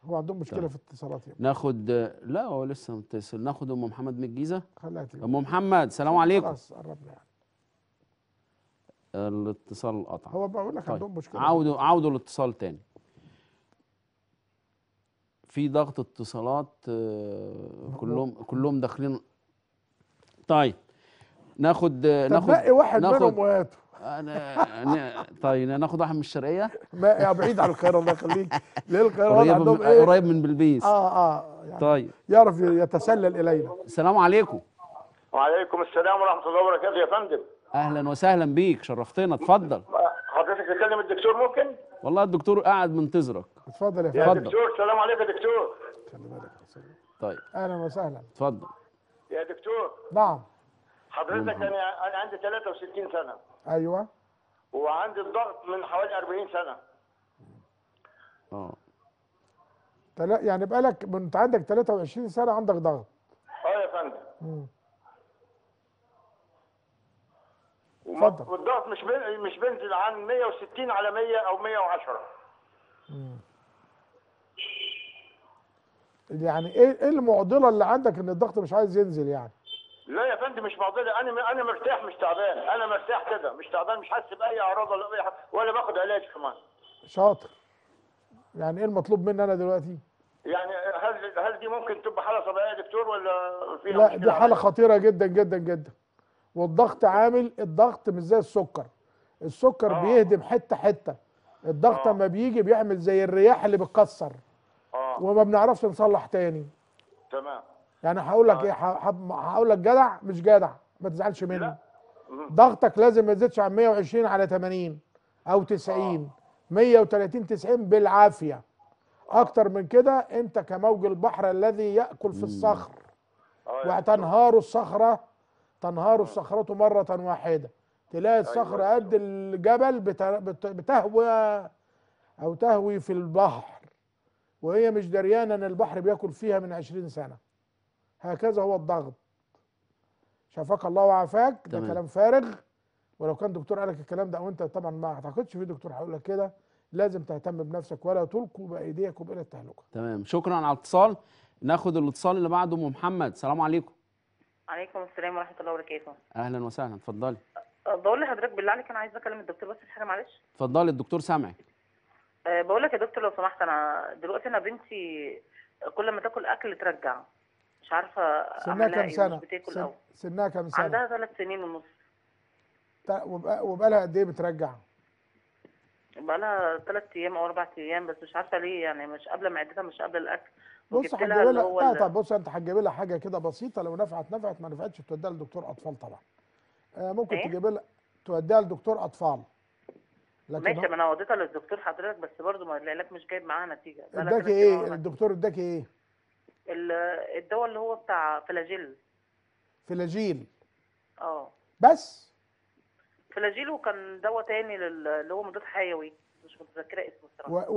هو عندهم مشكله طيب. في اتصالات يعني. ناخد لا هو لسه متصل، ناخد ام محمد من الجيزه. ام محمد السلام عليكم. خلاص قربنا يعني. الاتصال قطع. هو بقول لك طيب. عندهم مشكله. عاودوا عاودوا الاتصال تاني. في ضغط اتصالات كلهم كلهم داخلين. طيب ناخد ناخد باقي واحد منهم وهاته. أنا طيب ناخد واحد من الشرقيه. بعيد عن القاهره الله يخليك. ليه القاهره عندهم ايه؟ قريب من بلبيس. اه اه يعني طيب يعرف يتسلل الينا. السلام عليكم. وعليكم السلام ورحمه الله وبركاته يا فندم. اهلا وسهلا بيك، شرفتنا. اتفضل. حضرتك تكلم الدكتور ممكن؟ والله الدكتور قاعد منتظرك. اتفضل يا فندم. يا دكتور السلام عليكم يا دكتور. طيب اهلا وسهلا. اتفضل يا دكتور. نعم حضرتك انا انا عندي ثلاثة وستين سنه. ايوه. وعندي الضغط من حوالي أربعين سنه. اه يعني بقالك من انت عندك ثلاثة وعشرين سنه عندك ضغط؟ اه يا فندم. اتفضل. والضغط مش بين... مش بينزل عن مية وستين على مية او مية وعشرة. امم يعني ايه ايه المعضله اللي عندك ان الضغط مش عايز ينزل يعني؟ لا يا فندم مش معضله، انا انا مرتاح مش تعبان، انا مرتاح كده مش تعبان، مش حاسس باي اعراض ولا اي حاجه ولا باخد علاج كمان. شاطر. يعني ايه المطلوب مني انا دلوقتي؟ يعني هل هل دي ممكن تبقى حاله طبيعيه يا دكتور ولا فيها مشكله؟ لا دي حاله خطيره جدا جدا جدا. والضغط عامل، الضغط مش زي السكر. السكر آه. بيهدم حته حته. الضغط لما آه. بيجي بيعمل زي الرياح اللي بتكسر. آه. وما بنعرفش نصلح تاني. تمام. يعني هقول لك آه. ايه، هقول لك جدع مش جدع ما تزعلش مني. ضغطك لازم ما يزيدش عن مية وعشرين على تمانين او تسعين. آه. مية وتلاتين تسعين بالعافيه. اكتر من كده انت كموج البحر الذي ياكل في الصخر. آه. وهتنهار الصخره، تنهار الصخرة مرة واحدة. تلاقي الصخرة قد الجبل بتهوى أو تهوي في البحر وهي مش دريانة إن البحر بياكل فيها من عشرين سنة. هكذا هو الضغط. شافك الله وعافاك، ده كلام فارغ. ولو كان دكتور قالك الكلام ده أو أنت طبعًا ما أعتقدش في دكتور هيقول لك كده. لازم تهتم بنفسك ولا تلقوا بأيديكم إلى التهلكة. تمام، شكرًا على الاتصال. ناخد الاتصال اللي بعده. أم محمد السلام عليكم. عليكم السلام ورحمه الله وبركاته. اهلا وسهلا. اتفضلي. بقول لحضرتك بالله عليك انا عايزه اكلم الدكتور بس في حاجه معلش. اتفضلي الدكتور سامعك. أه بقول لك يا دكتور لو سمحت، انا دلوقتي انا بنتي كل ما تاكل اكل ترجع، مش عارفه سنها كام سنه؟ سن... سنها كام سنه؟ عندها ثلاث سنين ونص. وبقى لها قد ايه بترجع؟ بقى لها ثلاث ايام او اربع ايام بس مش عارفه ليه، يعني مش قابله معدتها، مش قابله الاكل. بص هتجيب لها طب بص انت هتجيب لها حاجه كده بسيطه، لو نفعت نفعت، ما نفعتش توديها لدكتور اطفال طبعا. آه ممكن إيه؟ تجيب لها توديها لدكتور اطفال. ماشي، ما انا وديتها للدكتور حضرتك بس برضه العلاج مش جايب معاها نتيجه. اداكي ايه؟ الدكتور اداكي ايه؟ الدواء اللي هو بتاع فلاجيل. فلاجيل اه بس؟ فلاجيل، وكان دواء تاني اللي هو مضاد حيوي مش متذكره اسمه الصراحه.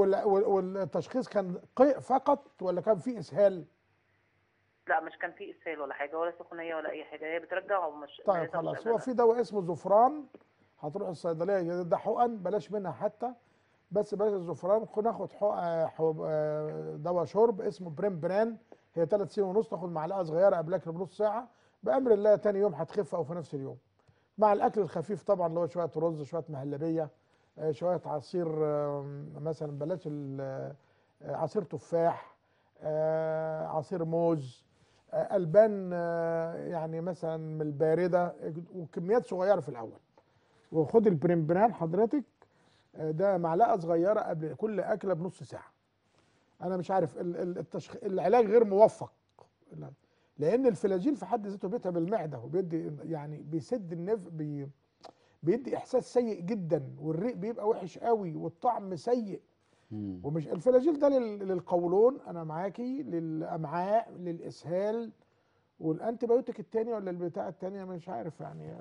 والتشخيص كان قيء فقط ولا كان في اسهال؟ لا مش كان في اسهال ولا حاجه ولا سخونيه ولا اي حاجه، هي بترجع ومش. طيب خلاص، هو في دواء اسمه زفران هتروح الصيدليه، ده حقن بلاش منها حتى، بس بلاش الزفران، ناخد دواء شرب اسمه بريمبران، هي ثلاث سنين ونص، تاخد معلقه صغيره قبل الاكل بنص ساعه، بامر الله ثاني يوم هتخف او في نفس اليوم. مع الاكل الخفيف طبعا اللي هو شويه رز، شويه مهلبيه، شوية عصير مثلا، بلاش عصير تفاح، عصير موز، ألبان يعني مثلا من الباردة، وكميات صغيرة في الأول. وخد البريمبران حضرتك ده معلقة صغيرة قبل كل أكلة بنص ساعة. أنا مش عارف التشخ... العلاج غير موفق، لأن الفلاجيل في حد ذاته بيتعب المعدة وبيدي يعني بيسد النف بي... بيدي احساس سيء جدا، والريق بيبقى وحش قوي والطعم سيء. مم. ومش الفلاجيل ده للقولون، انا معاكي، للامعاء، للاسهال، والانتبيوتيك الثاني ولا البتاع الثانيه مش عارف يعني.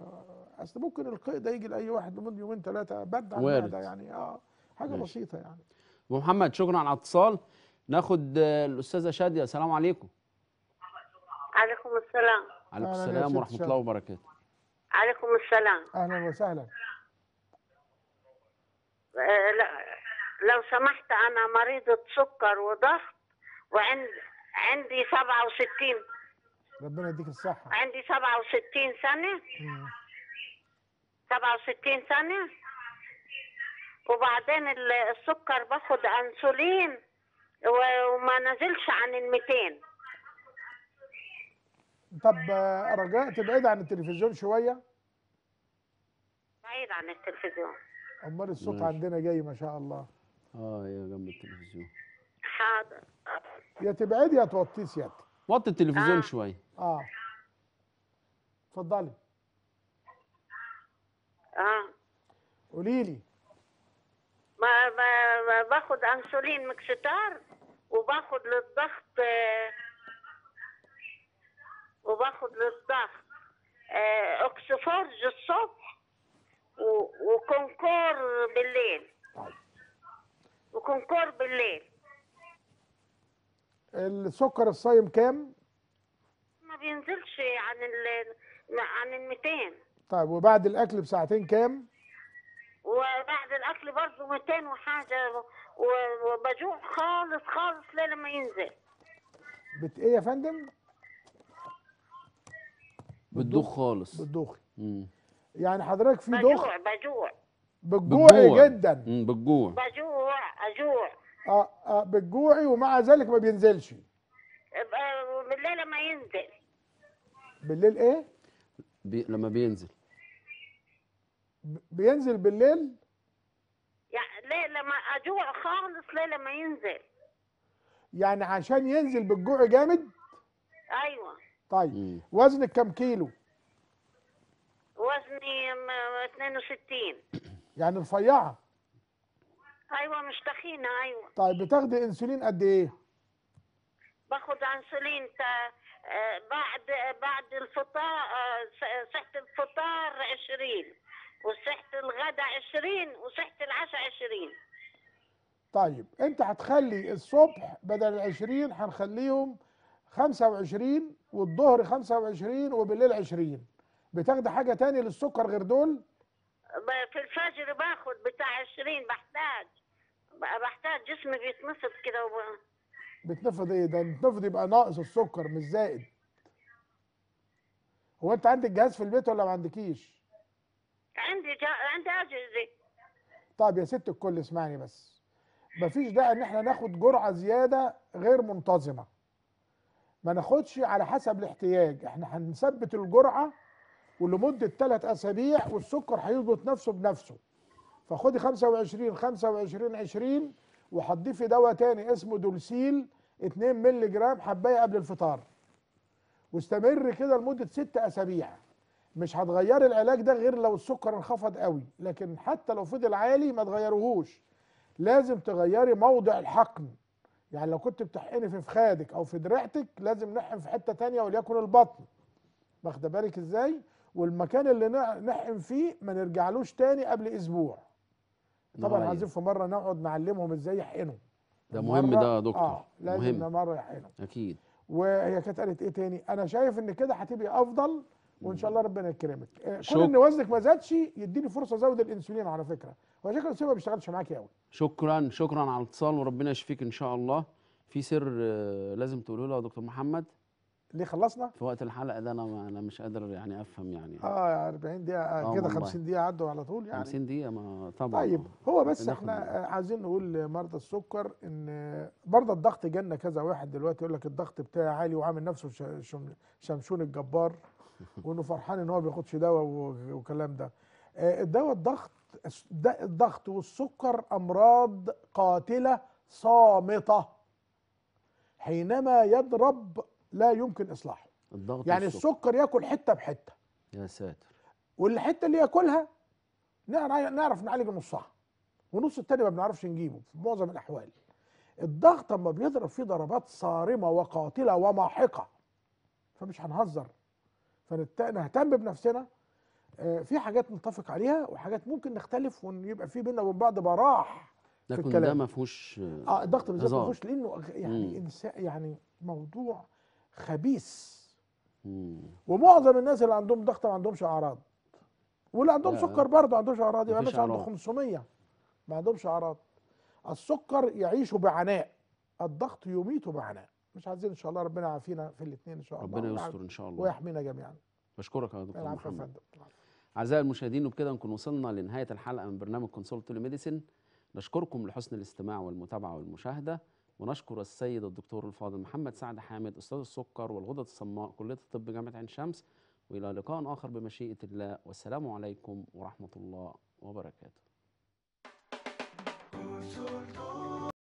اصل ممكن القيء ده يجي لاي واحد لمده يومين ثلاثه برد على المعده يعني. اه حاجه ماشي. بسيطه يعني. محمد شكرا على الاتصال. ناخد الاستاذه شاديه السلام عليكم. عليكم السلام. عليكم السلام ورحمه الله وبركاته. عليكم السلام. اهلا وسهلا. لو سمحت انا مريضة سكر وضغط وعند عندي سبعة وستين. ربنا يديك الصحة. عندي سبعة وستين سنة. مم. سبعة وستين سنة. وبعدين السكر باخد انسولين وما نزلش عن ال مئتين. طب رجاء تبعد عن التلفزيون شوية. بعيد عن التلفزيون. امال الصوت عندنا جاي ما شاء الله. اه يا جنب التلفزيون. حاضر. يا تبعدي يا توطيه سيادتك. وطي التلفزيون آه. شوية. اه. اتفضلي. اه. قولي لي. ما, ما باخد انسولين مكسيتار وباخد للضغط وباخد للضغط اكسفورج الصبح وكونكور بالليل. وكونكور بالليل. السكر الصايم كام؟ ما بينزلش عن ال عن ال مئتين. طيب وبعد الاكل بساعتين كام؟ وبعد الاكل برضه مئتين وحاجه وبجوع خالص خالص ليله ما ينزل. بت ايه يا فندم؟ بتدوخ خالص. بتدوخي. امم يعني حضرتك في دوخ؟ بجوع بجوع. بتجوعي جدا. امم بتجوع. بجوع اجوع. اه اه بتجوعي ومع ذلك ما بينزلش. بالليل لما ينزل. بالليل ايه؟ بي... لما بينزل. بينزل بالليل؟ يعني ليه لما اجوع خالص ليه لما ينزل؟ يعني عشان ينزل بالجوع جامد؟ ايوه. طيب مم. وزنك كام كيلو؟ وزني اثنين وستين. يعني رفيعه؟ ايوه مش تخينه. ايوه. طيب بتاخدي انسولين قد ايه؟ باخد انسولين بعد بعد الفطار صحة الفطار عشرين وصحة الغداء عشرين وصحة العشاء عشرين. طيب انت هتخلي الصبح بدل ال عشرين هنخليهم خمسة وعشرين والظهر خمسة وعشرين وبالليل عشرين. بتاخدي حاجة تاني للسكر غير دول؟ في الفجر باخد بتاع عشرين. بحتاج بحتاج جسمي بيتنفض كده وب... بتنفض ايه ده؟ بتنفض يبقى ناقص السكر مش زائد. هو انت عندك جهاز في البيت ولا ما عندكيش؟ عندي جا... عندي اجهزه. طب يا ست الكل اسمعني بس، مفيش داعي ان احنا ناخد جرعه زياده غير منتظمه. ما ناخدش على حسب الاحتياج، احنا هنثبت الجرعه ولمده ثلاث اسابيع والسكر هيظبط نفسه بنفسه. فخدي خمسة وعشرين خمسة وعشرين عشرين وهتضيفي دواء تاني اسمه دولسيل اتنين مللي جرام حبايه قبل الفطار. واستمر كده لمده ست اسابيع. مش هتغيري العلاج ده غير لو السكر انخفض قوي، لكن حتى لو فضل عالي ما تغيرهوش. لازم تغيري موضع الحقن. يعني لو كنت بتحقني في فخادك او في دراعتك لازم نحقن في حته تانيه وليكن البطن. واخده بالك ازاي؟ والمكان اللي نحقن فيه ما نرجعلوش تاني قبل اسبوع. طبعا عايزين في مره نقعد نعلمهم ازاي يحقنوا. ده مهم ده يا دكتور. اه لازم مره يحقنوا. اكيد. وهي كانت قالت ايه تاني؟ انا شايف ان كده هتبقى افضل وان شاء الله ربنا يكرمك. كون ان وزنك ما زادش يديني فرصه ازود الانسولين على فكره، وعشان كده الانسولين ما بيشتغلش معاكي قوي. شكرا شكرا على الاتصال وربنا يشفيك ان شاء الله. في سر لازم تقوله له يا دكتور محمد؟ ليه خلصنا؟ في وقت الحلقه ده انا انا مش قادر يعني افهم يعني. اه أربعين دقيقه كده خمسين دقيقه عدوا على طول يعني. خمسين دقيقه ما طبعا. طيب هو بس احنا عايزين نقول لمرضى السكر ان برضه الضغط جالنا كذا واحد دلوقتي يقول لك الضغط بتاعي عالي وعامل نفسه شمشون الجبار وانه فرحان ان هو ما بياخدش دواء والكلام ده. الدواء الضغط الضغط والسكر امراض قاتله صامته حينما يضرب لا يمكن اصلاحه. الضغط يعني السكر. السكر ياكل حته بحته. يا ساتر. والحته اللي ياكلها نعرف نعالج نصها ونص التاني ما بنعرفش نجيبه في معظم الاحوال. الضغط اما بيضرب فيه ضربات صارمه وقاتله وماحقه فمش هنهزر. فنهتم بنفسنا. في حاجات نتفق عليها وحاجات ممكن نختلف ويبقى في بينا وبين بعض براح في الكلام. لكن ده ما فيهوش اه الضغط بالذات ما فيهوش لانه يعني انسان يعني موضوع خبيث. مم. ومعظم الناس اللي عندهم ضغط ما عندهمش اعراض. واللي عندهم سكر برضه ما عندهمش اعراض. يعني مثلا عنده خمسمية ما عندهمش اعراض. السكر يعيشوا بعناء الضغط يميت معنا. مش عايزين ان شاء الله ربنا يعافينا في الاثنين ان شاء الله، ربنا يستر ان شاء الله ويحمينا جميعا. بشكرك يا دكتور محمد. اعزائي المشاهدين، وبكده نكون وصلنا لنهايه الحلقه من برنامج كونسولتو تيلي ميديسن. نشكركم لحسن الاستماع والمتابعه والمشاهده، ونشكر السيد الدكتور الفاضل محمد سعد حامد استاذ السكر والغدد الصماء كليه الطب جامعه عين شمس، والى لقاء اخر بمشيئه الله، والسلام عليكم ورحمه الله وبركاته.